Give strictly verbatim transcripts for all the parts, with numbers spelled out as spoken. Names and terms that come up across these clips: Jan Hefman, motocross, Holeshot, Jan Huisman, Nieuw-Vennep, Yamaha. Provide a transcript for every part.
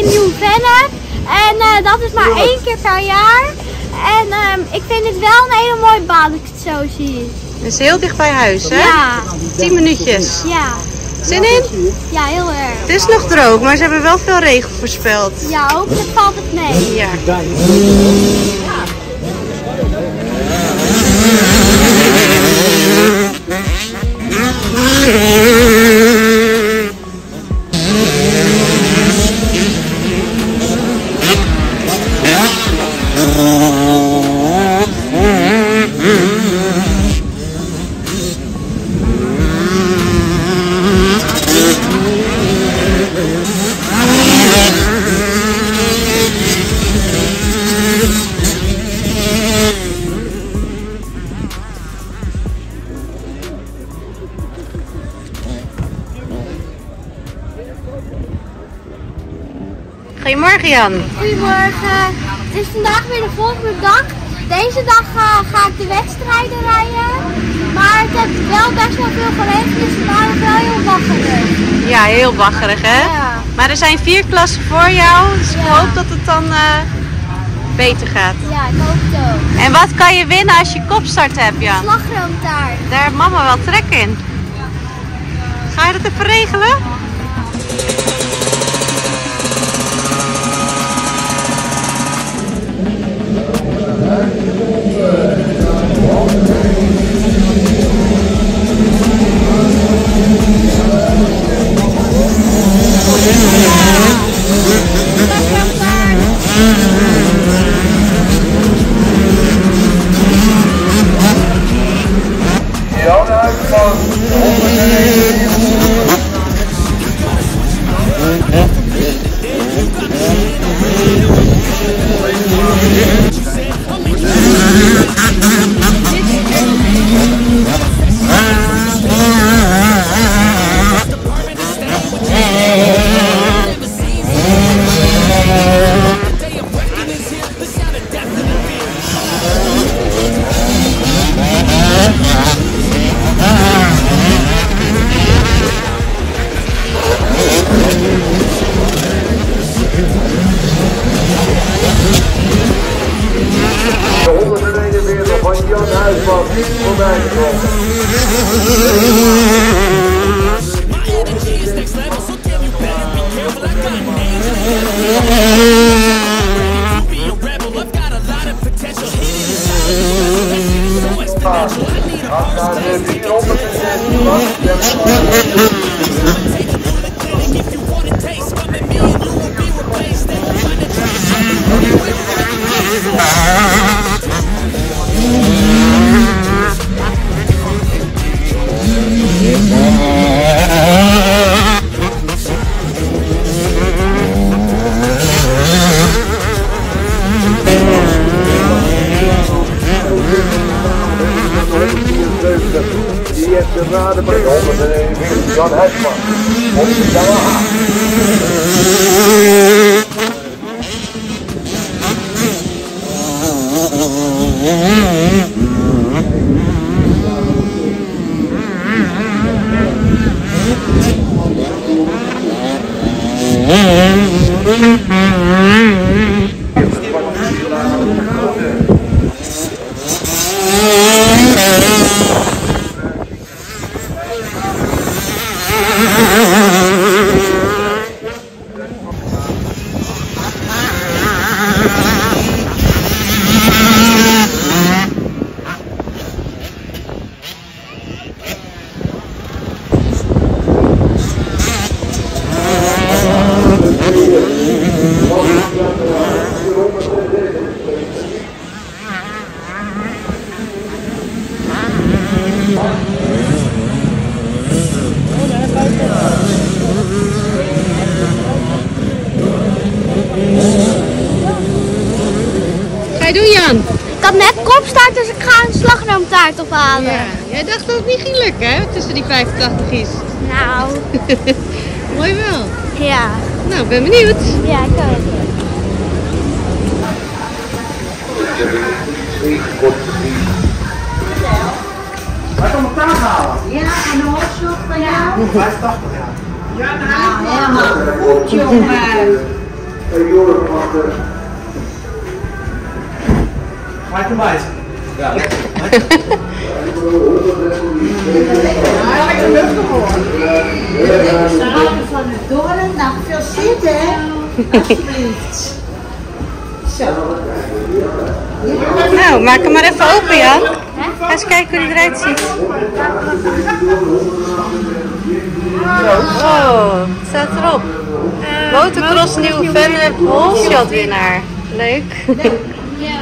in Nieuw-Vennep. En uh, dat is maar één keer per jaar. En um, ik vind het wel een hele mooie baan, als ik het zo zie. Het is heel dicht bij huis, hè? Ja. Tien minuutjes. Ja. Zin in? Ja, heel erg. Het is nog droog, maar ze hebben wel veel regen voorspeld. Ja, hopelijk valt het mee. Ja. Goedemorgen Jan. Goedemorgen. Het is vandaag weer de volgende dag. Deze dag uh, ga ik de wedstrijden rijden. Maar het heeft wel best wel veel geregend, dus het was wel heel baggerig. Ja, heel baggerig hè? Ja. Maar er zijn vier klassen voor jou, dus ja. Ik hoop dat het dan uh, beter gaat. Ja, ik hoop het ook. En wat kan je winnen als je kopstart hebt Jan? Slagroomtaart. Daar heeft mama wel trek in. Ga je dat even regelen? Jan Huisman, Jan Huisman, voorbij die heeft de raden bij honderdnegentig Jan Hefman op de Yamaha. Ik had net kopstaart, dus ik ga een slagroomtaart ophalen. Ja, jij dacht dat het niet ging lukken, hè? Tussen die vijfentachtig is. Nou. Mooi wel. Ja. Nou, ik ben benieuwd. Ja, ik ook. Ga je het op elkaar halen? Ja, en de Holeshot van jou? vijfentachtig jaar. Ja, dat is helemaal goed, jongen. Europe after. Maak hem uit. Ja. Hij had ik een lucht gehoord. Ik slaap van de doren, nou veel zitten, hè? Alsjeblieft. Zo. Nou, maak hem maar even open, Jan. Ga eens kijken hoe hij eruit ziet. Zo, staat erop. Uh, Motocross Nieuw-Vennep Holeshot winnaar. Leuk. Leuk. Ja.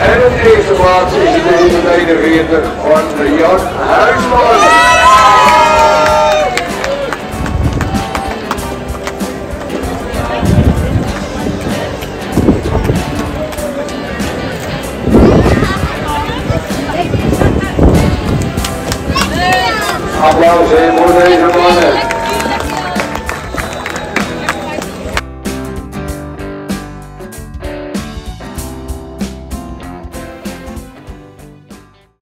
En op eerste plaats is de tweeënveertig van Jan Huisman. Applaus voor deze mannen.